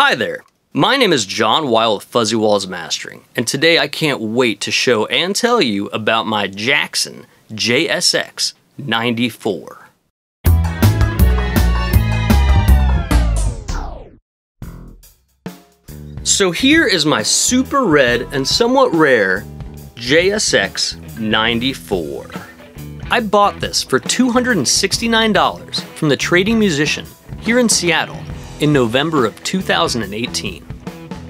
Hi there, my name is Jon Weil of Fuzzywallz Mastering, and today I can't wait to show and tell you about my Jackson JSX-94. So here is my super red and somewhat rare JSX-94. I bought this for $269 from the Trading Musician here in Seattle in November of 2018.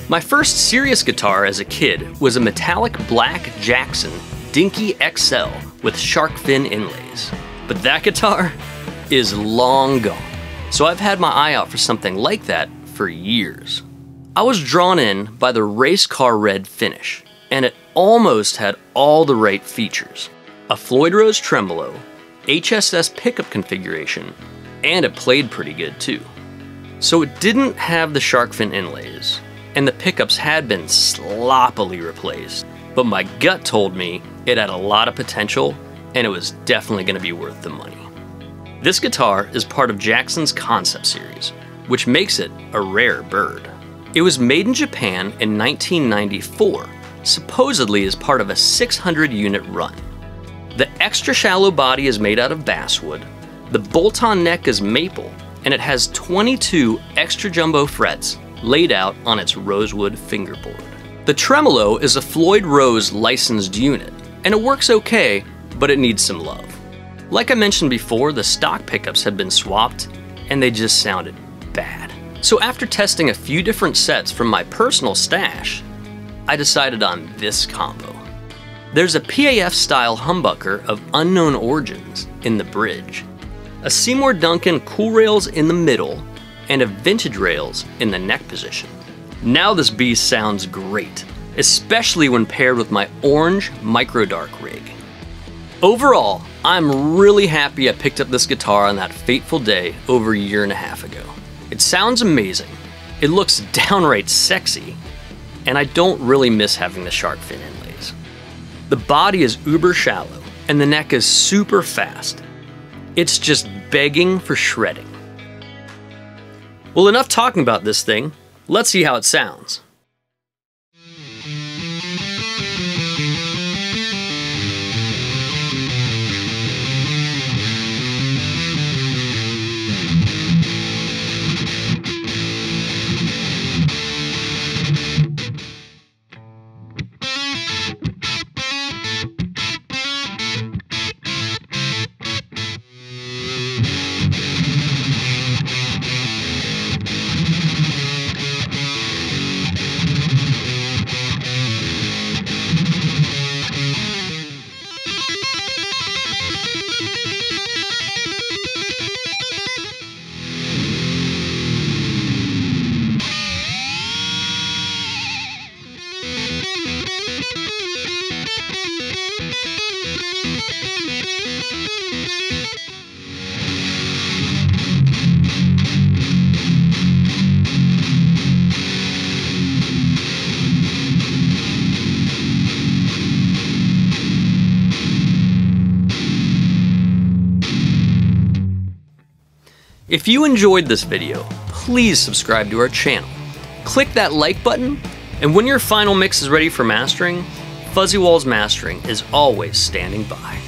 My first serious guitar as a kid was a metallic black Jackson Dinky XL with shark fin inlays. But that guitar is long gone, so I've had my eye out for something like that for years. I was drawn in by the race car red finish, and it almost had all the right features. A Floyd Rose Tremolo, HSS pickup configuration, and it played pretty good too. So it didn't have the shark fin inlays, and the pickups had been sloppily replaced, but my gut told me it had a lot of potential and it was definitely going to be worth the money. This guitar is part of Jackson's Concept Series, which makes it a rare bird. It was made in Japan in 1994, supposedly as part of a 600-unit run. The extra shallow body is made out of basswood, the bolt-on neck is maple, and it has 22 extra jumbo frets laid out on its rosewood fingerboard. The tremolo is a Floyd Rose licensed unit, and it works okay, but it needs some love. Like I mentioned before, the stock pickups had been swapped, and they just sounded bad. So after testing a few different sets from my personal stash, I decided on this combo. There's a PAF-style humbucker of unknown origins in the bridge, a Seymour Duncan Cool Rails in the middle, and a Vintage Rails in the neck position. Now this beast sounds great, especially when paired with my Orange Micro-Dark rig. Overall, I'm really happy I picked up this guitar on that fateful day over a year and a half ago. It sounds amazing, it looks downright sexy, and I don't really miss having the shark fin inlays. The body is uber shallow, and the neck is super fast. It's just begging for shredding. Well, enough talking about this thing. Let's see how it sounds. If you enjoyed this video, please subscribe to our channel. Click that like button, and when your final mix is ready for mastering, Fuzzywallz Mastering is always standing by.